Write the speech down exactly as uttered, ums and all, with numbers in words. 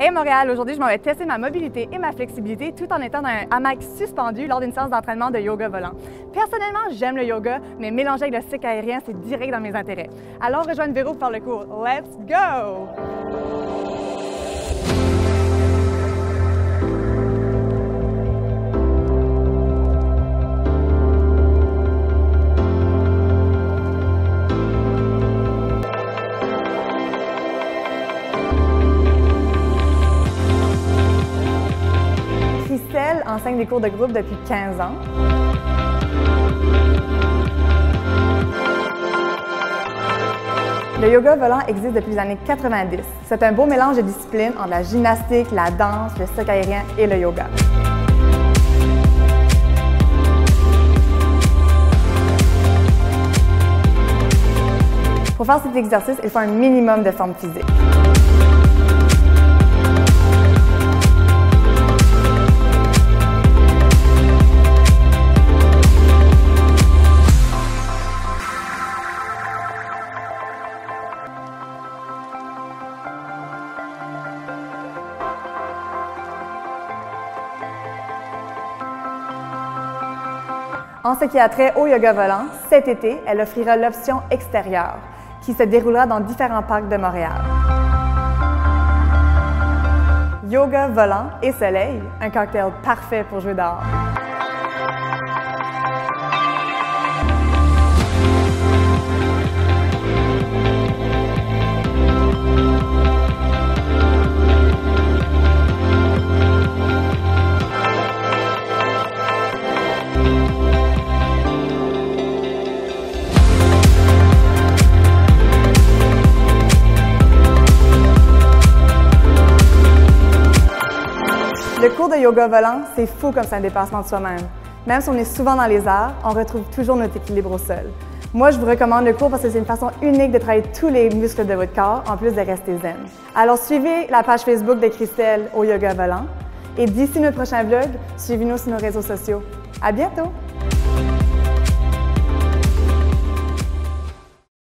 Hey Montréal, aujourd'hui je m'en vais tester ma mobilité et ma flexibilité tout en étant dans un hamac suspendu lors d'une séance d'entraînement de yoga volant. Personnellement, j'aime le yoga, mais mélangé avec le cycle aérien, c'est direct dans mes intérêts. Alors rejoignez Véro pour faire le cours. Let's go! Christelle enseigne des cours de groupe depuis quinze ans. Le yoga volant existe depuis les années quatre-vingt-dix. C'est un beau mélange de disciplines entre la gymnastique, la danse, le cycle aérien et le yoga. Pour faire cet exercice, il faut un minimum de forme physique. En ce qui a trait au yoga volant, cet été, elle offrira l'option extérieure, qui se déroulera dans différents parcs de Montréal. Yoga, volant et soleil, un cocktail parfait pour jouer dehors. Le cours de yoga volant, c'est fou comme c'est un dépassement de soi-même. Même si on est souvent dans les airs, on retrouve toujours notre équilibre au sol. Moi, je vous recommande le cours parce que c'est une façon unique de travailler tous les muscles de votre corps, en plus de rester zen. Alors, suivez la page Facebook de Christelle au yoga volant. Et d'ici notre prochain vlog, suivez-nous sur nos réseaux sociaux. À bientôt!